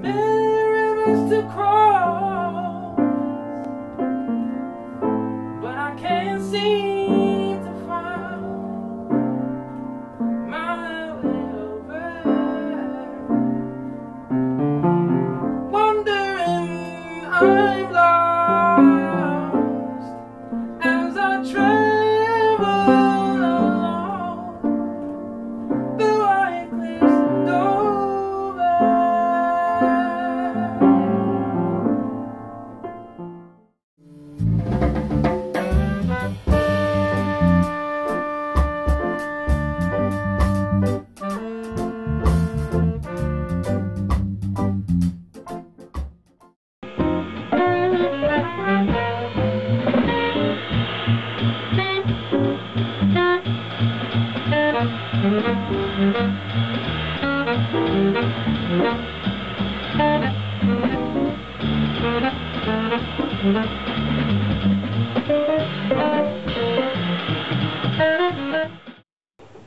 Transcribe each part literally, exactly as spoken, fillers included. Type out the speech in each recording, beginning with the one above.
Bitter is the cross, but I can't seem to find my way over. Wondering I'm lost as I travel.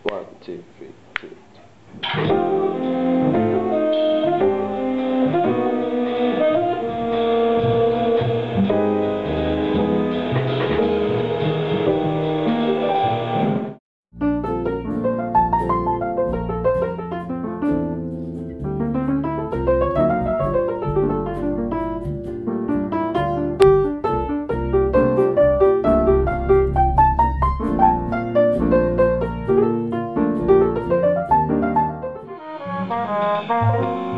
One, two, three, two, three. Bye.